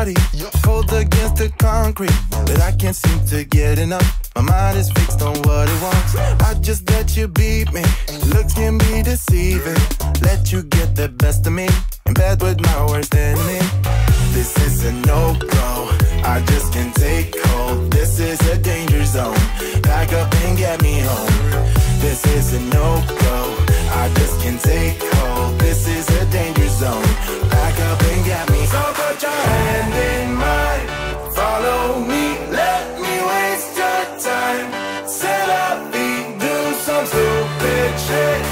body, cold against the concrete, but I can't seem to get enough. My mind is fixed on what it wants. I just let you beat me. Looks can be deceiving. Let you get the best of me. In bed with my worst enemy. This is a no-go. I just can't take hold. This is a danger zone. Back up and get me home. This is a no-go. I just can't take hold. This is a danger zone. Back up and get me home. So put your hand in mine. Follow me. Let me waste your time. Set up feet. Do some stupid shit.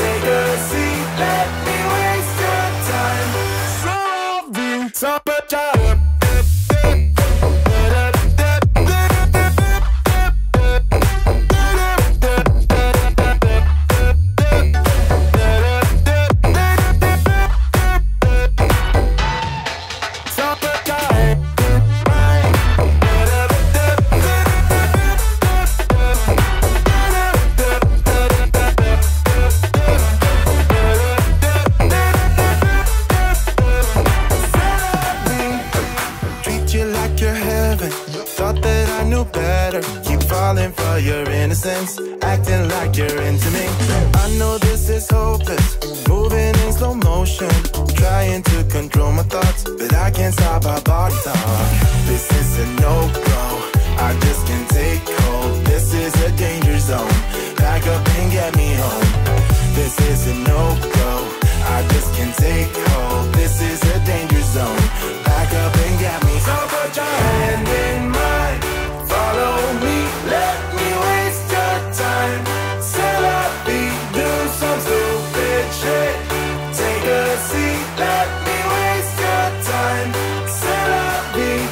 Take a seat. Let me waste your time. So put your hand in mine. Your innocence, acting like you're into me. I know this is hopeless, moving in slow motion, trying to control my thoughts, but I can't stop my body talk. This is a no-go. I just can't take hold. This is a danger zone. Back up and get me home. This is a no-go. I just can't take hold. This is a danger zone. Back up and get me home. So put your hand in mine. Follow me. Let me waste your time. Sell a beat, do some stupid shit. Take a seat, let me waste your time. Sell a beat.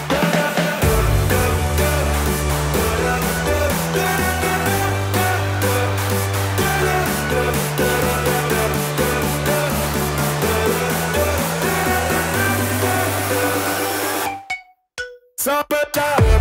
Supper time.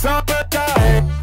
Stop it, die.